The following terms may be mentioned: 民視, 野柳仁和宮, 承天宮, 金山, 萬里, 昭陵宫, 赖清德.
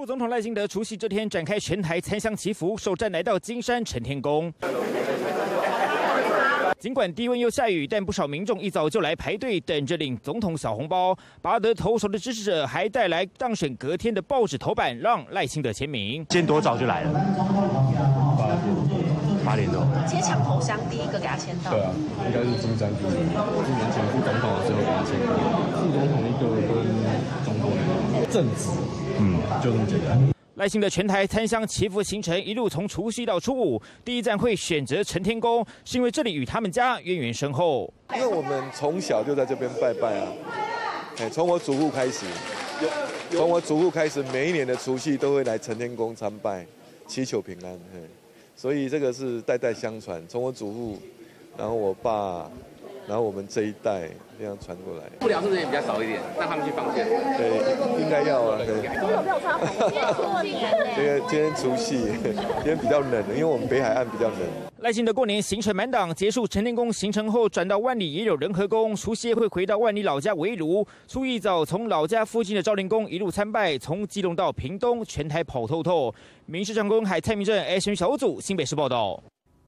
副总统赖清德除夕这天展开全台参香祈福，首站来到金山承天宫。尽管低温又下雨，但不少民众一早就来排队等着领总统小红包。拔得头筹的支持者还带来当选隔天的报纸头版，让赖清德签名。今天多早就来了？8点多。直接抢头香，第一个给他签到。对啊，应该是金山第一，4年前副总统的时候给他签到。副总统一个跟中国人政治，就这么简单。 赖清德全台参香祈福行程一路从除夕到初五，第一站会选择承天宫，是因为这里与他们家渊源深厚。因为我们从小就在这边拜拜啊，从我祖父开始，每一年的除夕都会来承天宫参拜，祈求平安。所以这个是代代相传，从我祖父，然后我爸。 然后我们这一代这样传过来，不良是人也比较少一点，让他们去放线。对，应该要啊。对，我有没有穿红线过年？今天除夕，今天比较冷，因为我们北海岸比较冷。赖清德过年行程满档，结束承天宫行程后，转到万里也有仁和宫，除夕会回到万里老家围炉。初一早从老家附近的昭陵宫一路参拜，从基隆到屏东，全台跑透透。民视长官海蔡明正 S 小组新北市报道。